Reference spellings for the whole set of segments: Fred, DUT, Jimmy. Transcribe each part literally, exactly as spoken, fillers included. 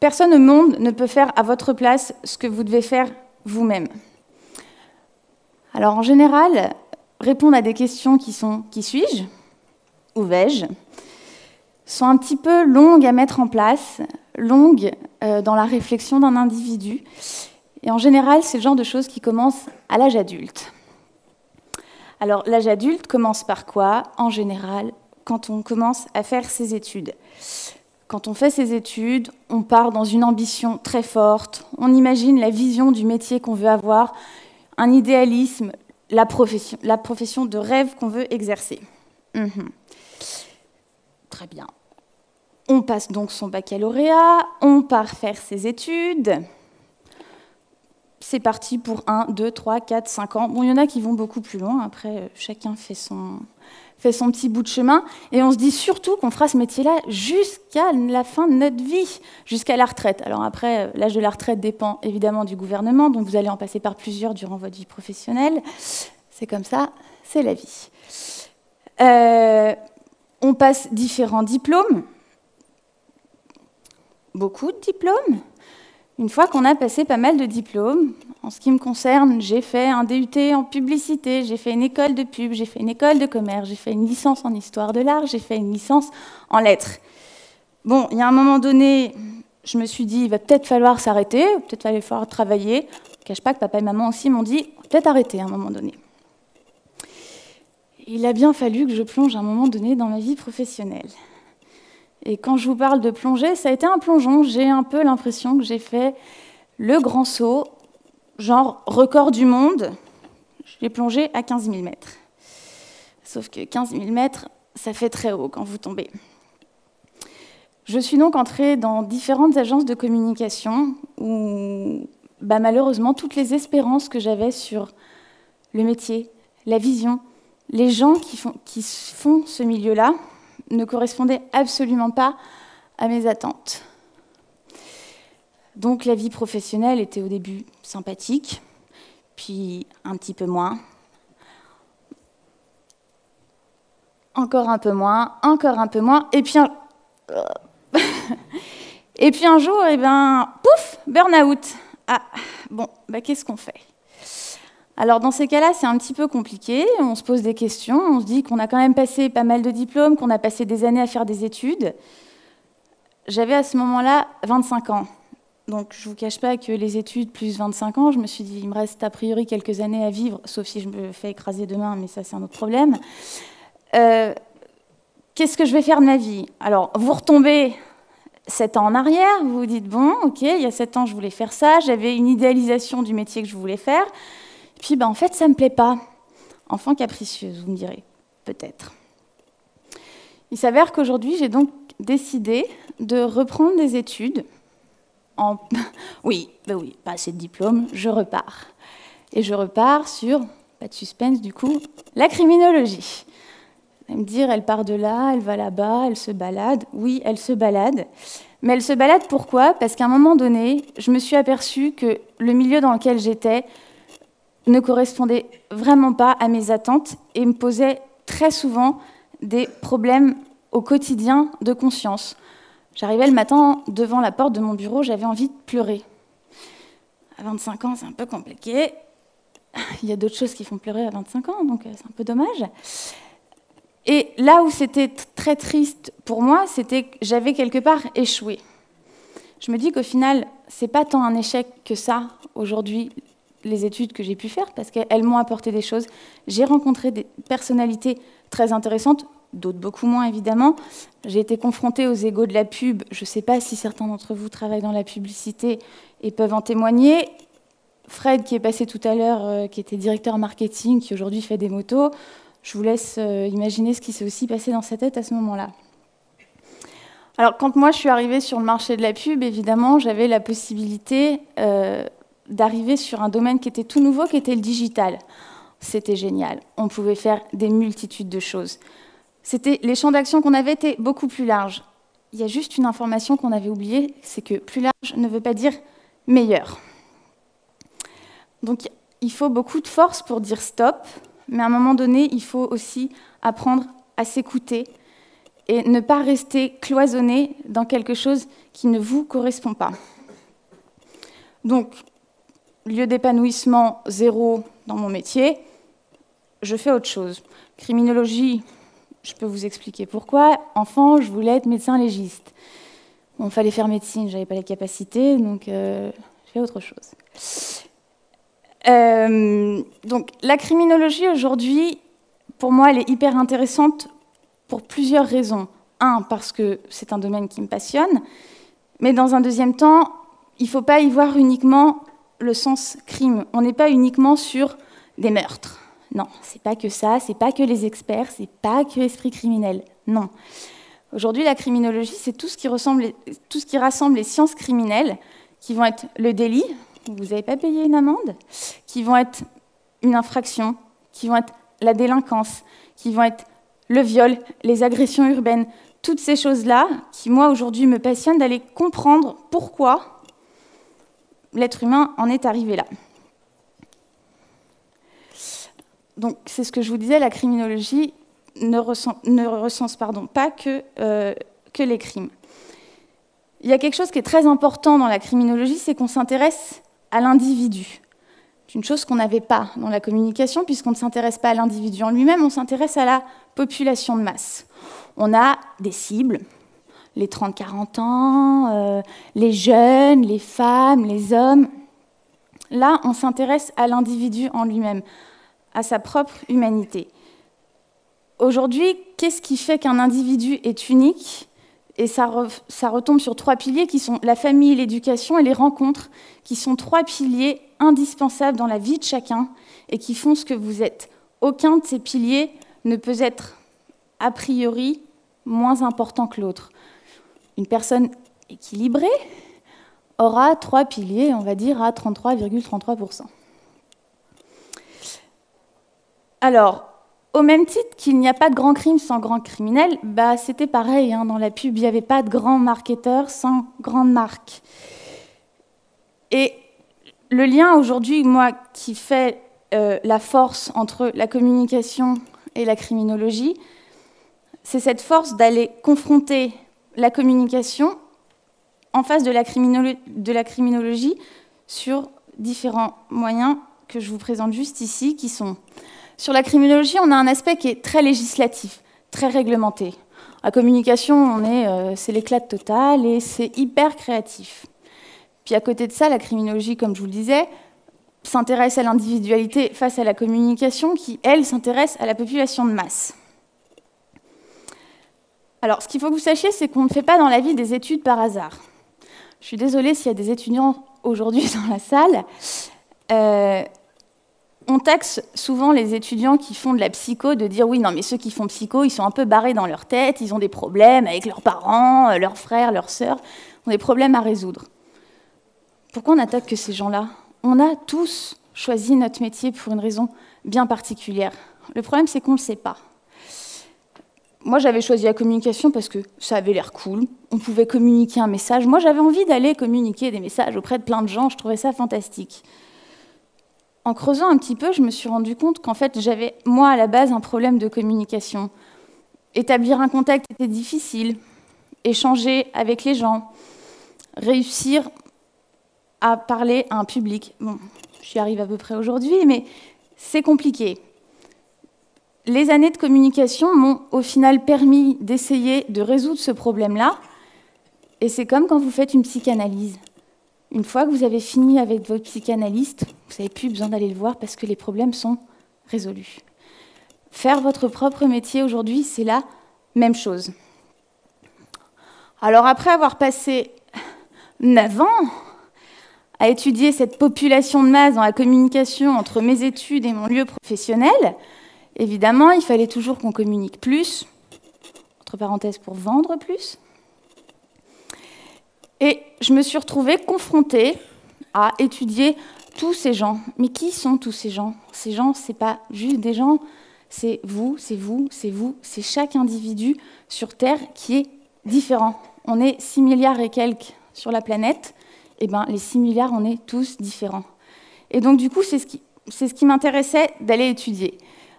Personne au monde ne peut faire à votre place ce que vous devez faire vous-même. Alors en général, répondre à des questions qui sont « qui suis-je » ou « vais-je » sont un petit peu longues à mettre en place, longues dans la réflexion d'un individu. Et en général, c'est le genre de choses qui commencent à l'âge adulte. Alors l'âge adulte commence par quoi? En général, quand on commence à faire ses études. Quand on fait ses études, on part dans une ambition très forte, on imagine la vision du métier qu'on veut avoir, un idéalisme, la profession, la profession de rêve qu'on veut exercer. Mmh. Très bien. On passe donc son baccalauréat, on part faire ses études. C'est parti pour un, deux, trois, quatre, cinq ans. Bon, il y en a qui vont beaucoup plus loin, après chacun fait son... fait son petit bout de chemin, et on se dit surtout qu'on fera ce métier-là jusqu'à la fin de notre vie, jusqu'à la retraite. Alors après, l'âge de la retraite dépend évidemment du gouvernement, donc vous allez en passer par plusieurs durant votre vie professionnelle. C'est comme ça, c'est la vie. Euh, on passe différents diplômes, beaucoup de diplômes. Une fois qu'on a passé pas mal de diplômes, en ce qui me concerne, j'ai fait un D U T en publicité, j'ai fait une école de pub, j'ai fait une école de commerce, j'ai fait une licence en histoire de l'art, j'ai fait une licence en lettres. Bon, il y a un moment donné, je me suis dit, il va peut-être falloir s'arrêter, peut-être il va falloir travailler. Je ne cache pas que papa et maman aussi m'ont dit, peut-être arrêter à un moment donné. Il a bien fallu que je plonge à un moment donné dans ma vie professionnelle. Et quand je vous parle de plongée, ça a été un plongeon. J'ai un peu l'impression que j'ai fait le grand saut, genre record du monde. J'ai plongé à quinze mille mètres. Sauf que quinze mille mètres, ça fait très haut quand vous tombez. Je suis donc entrée dans différentes agences de communication où, bah, malheureusement, toutes les espérances que j'avais sur le métier, la vision, les gens qui font, qui font ce milieu-là, ne correspondait absolument pas à mes attentes. Donc la vie professionnelle était au début sympathique, puis un petit peu moins, encore un peu moins, encore un peu moins, et puis un, et puis un jour, eh ben, pouf, burn-out. Ah, bon, bah, qu'est-ce qu'on fait ? Alors dans ces cas-là, c'est un petit peu compliqué, on se pose des questions, on se dit qu'on a quand même passé pas mal de diplômes, qu'on a passé des années à faire des études. J'avais à ce moment-là vingt-cinq ans, donc je ne vous cache pas que les études plus vingt-cinq ans, je me suis dit, il me reste a priori quelques années à vivre, sauf si je me fais écraser demain, mais ça c'est un autre problème. Euh, Qu'est-ce que je vais faire de ma vie? Alors vous retombez sept ans en arrière, vous vous dites, bon, ok, il y a sept ans je voulais faire ça, j'avais une idéalisation du métier que je voulais faire, puis, ben, en fait, ça ne me plaît pas. Enfant capricieuse, vous me direz, peut-être. Il s'avère qu'aujourd'hui, j'ai donc décidé de reprendre des études. En... Oui, ben oui, pas assez de diplôme, je repars. Et je repars sur, pas de suspense du coup, la criminologie. Vous allez me dire, elle part de là, elle va là-bas, elle se balade. Oui, elle se balade. Mais elle se balade pourquoi? Parce qu'à un moment donné, je me suis aperçue que le milieu dans lequel j'étais ne correspondait vraiment pas à mes attentes et me posait très souvent des problèmes au quotidien de conscience. J'arrivais le matin devant la porte de mon bureau, j'avais envie de pleurer. À vingt-cinq ans, c'est un peu compliqué. Il y a d'autres choses qui font pleurer à vingt-cinq ans, donc c'est un peu dommage. Et là où c'était très triste pour moi, c'était que j'avais quelque part échoué. Je me dis qu'au final, c'est pas tant un échec que ça, aujourd'hui, les études que j'ai pu faire, parce qu'elles m'ont apporté des choses. J'ai rencontré des personnalités très intéressantes, d'autres beaucoup moins, évidemment. J'ai été confrontée aux égos de la pub. Je ne sais pas si certains d'entre vous travaillent dans la publicité et peuvent en témoigner. Fred, qui est passé tout à l'heure, euh, qui était directeur marketing, qui aujourd'hui fait des motos, je vous laisse euh, imaginer ce qui s'est aussi passé dans sa tête à ce moment-là. Alors, quand moi, je suis arrivée sur le marché de la pub, évidemment, j'avais la possibilité... Euh, d'arriver sur un domaine qui était tout nouveau, qui était le digital. C'était génial. On pouvait faire des multitudes de choses. C'était, les champs d'action qu'on avait étaient beaucoup plus larges. Il y a juste une information qu'on avait oubliée, c'est que plus large ne veut pas dire meilleur. Donc, il faut beaucoup de force pour dire stop, mais à un moment donné, il faut aussi apprendre à s'écouter et ne pas rester cloisonné dans quelque chose qui ne vous correspond pas. Donc, lieu d'épanouissement zéro dans mon métier, je fais autre chose. Criminologie, je peux vous expliquer pourquoi. Enfant, je voulais être médecin légiste. Bon, fallait faire médecine, j'avais pas les capacités, donc euh, je fais autre chose. Euh, donc, la criminologie aujourd'hui, pour moi, elle est hyper intéressante pour plusieurs raisons. Un, parce que c'est un domaine qui me passionne, mais dans un deuxième temps, il ne faut pas y voir uniquement le sens crime. On n'est pas uniquement sur des meurtres. Non, c'est pas que ça, c'est pas que les experts, c'est pas que l'esprit criminel. Non. Aujourd'hui, la criminologie, c'est tout ce qui ressemble, tout ce qui rassemble les sciences criminelles, qui vont être le délit, vous n'avez pas payé une amende, qui vont être une infraction, qui vont être la délinquance, qui vont être le viol, les agressions urbaines, toutes ces choses-là qui, moi, aujourd'hui, me passionnent d'aller comprendre pourquoi l'être humain en est arrivé là. Donc, c'est ce que je vous disais, la criminologie ne recense, ne recense pardon, pas que, euh, que les crimes. Il y a quelque chose qui est très important dans la criminologie, c'est qu'on s'intéresse à l'individu. C'est une chose qu'on n'avait pas dans la communication, puisqu'on ne s'intéresse pas à l'individu en lui-même, on s'intéresse à la population de masse. On a des cibles, les trente quarante ans, euh, les jeunes, les femmes, les hommes. Là, on s'intéresse à l'individu en lui-même, à sa propre humanité. Aujourd'hui, qu'est-ce qui fait qu'un individu est unique ? Et ça, re, ça retombe sur trois piliers qui sont la famille, l'éducation et les rencontres, qui sont trois piliers indispensables dans la vie de chacun et qui font ce que vous êtes. Aucun de ces piliers ne peut être, a priori, moins important que l'autre. Une personne équilibrée aura trois piliers, on va dire, à trente-trois virgule trente-trois pour cent. Alors, au même titre qu'il n'y a pas de grand crime sans grand criminel, bah, c'était pareil, hein, dans la pub, il n'y avait pas de grand marketeur sans grande marque. Et le lien aujourd'hui, moi, qui fait euh, la force entre la communication et la criminologie, c'est cette force d'aller confronter la communication en face de la, criminolo- de la criminologie sur différents moyens que je vous présente juste ici, qui sont... Sur la criminologie, on a un aspect qui est très législatif, très réglementé. La communication, on est, euh, c'est l'éclat total et c'est hyper créatif. Puis à côté de ça, la criminologie, comme je vous le disais, s'intéresse à l'individualité face à la communication qui, elle, s'intéresse à la population de masse. Alors, ce qu'il faut que vous sachiez, c'est qu'on ne fait pas dans la vie des études par hasard. Je suis désolée s'il y a des étudiants aujourd'hui dans la salle. Euh, On taxe souvent les étudiants qui font de la psycho de dire « oui, non, mais ceux qui font psycho, ils sont un peu barrés dans leur tête, ils ont des problèmes avec leurs parents, leurs frères, leurs sœurs, ils ont des problèmes à résoudre. » Pourquoi on n'attaque que ces gens-là? On a tous choisi notre métier pour une raison bien particulière. Le problème, c'est qu'on ne le sait pas. Moi, j'avais choisi la communication parce que ça avait l'air cool, on pouvait communiquer un message. Moi, j'avais envie d'aller communiquer des messages auprès de plein de gens, je trouvais ça fantastique. En creusant un petit peu, je me suis rendu compte qu'en fait, j'avais, moi, à la base, un problème de communication. Établir un contact était difficile, échanger avec les gens, réussir à parler à un public. Bon, j'y arrive à peu près aujourd'hui, mais c'est compliqué. Les années de communication m'ont, au final, permis d'essayer de résoudre ce problème-là. Et c'est comme quand vous faites une psychanalyse. Une fois que vous avez fini avec votre psychanalyste, vous n'avez plus besoin d'aller le voir parce que les problèmes sont résolus. Faire votre propre métier aujourd'hui, c'est la même chose. Alors après avoir passé neuf ans à étudier cette population de masse dans la communication entre mes études et mon lieu professionnel, évidemment, il fallait toujours qu'on communique plus, entre parenthèses pour vendre plus. Et je me suis retrouvée confrontée à étudier tous ces gens. Mais qui sont tous ces gens? Ces gens, ce n'est pas juste des gens, c'est vous, c'est vous, c'est vous, c'est chaque individu sur Terre qui est différent. On est six milliards et quelques sur la planète, et bien les six milliards, on est tous différents. Et donc du coup, c'est ce qui, c'est ce qui m'intéressait d'aller étudier.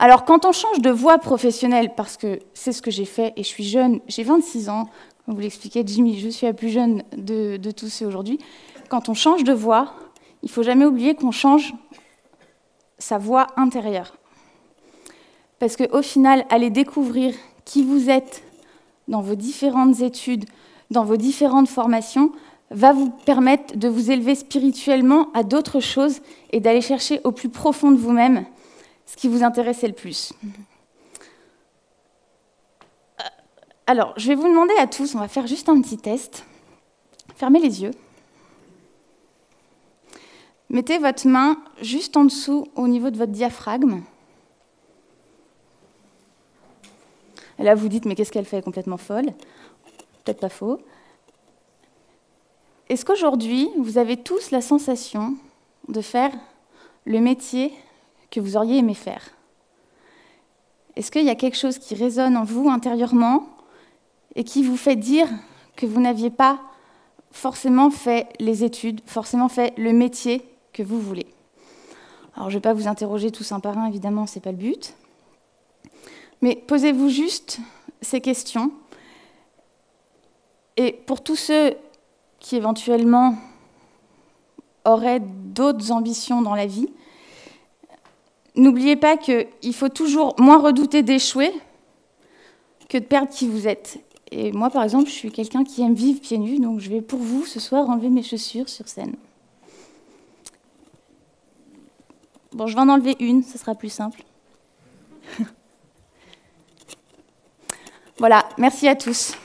Alors, quand on change de voie professionnelle, parce que c'est ce que j'ai fait, et je suis jeune, j'ai vingt-six ans, comme vous l'expliquez, Jimmy, je suis la plus jeune de, de tous ceux aujourd'hui. Quand on change de voie, il ne faut jamais oublier qu'on change sa voie intérieure. Parce qu'au final, aller découvrir qui vous êtes dans vos différentes études, dans vos différentes formations, va vous permettre de vous élever spirituellement à d'autres choses et d'aller chercher au plus profond de vous-même ce qui vous intéressait le plus. Alors, je vais vous demander à tous, on va faire juste un petit test. Fermez les yeux. Mettez votre main juste en dessous, au niveau de votre diaphragme. Et là, vous dites, mais qu'est-ce qu'elle fait, complètement folle? Peut-être pas faux. Est-ce qu'aujourd'hui, vous avez tous la sensation de faire le métier que vous auriez aimé faire? Est-ce qu'il y a quelque chose qui résonne en vous intérieurement et qui vous fait dire que vous n'aviez pas forcément fait les études, forcément fait le métier que vous voulez? Alors, je ne vais pas vous interroger tous un par un, évidemment, ce n'est pas le but. Mais posez-vous juste ces questions. Et pour tous ceux qui éventuellement auraient d'autres ambitions dans la vie, n'oubliez pas qu'il faut toujours moins redouter d'échouer que de perdre qui vous êtes. Et moi, par exemple, je suis quelqu'un qui aime vivre pieds nus, donc je vais pour vous, ce soir, enlever mes chaussures sur scène. Bon, je vais en enlever une, ce sera plus simple. Voilà, merci à tous.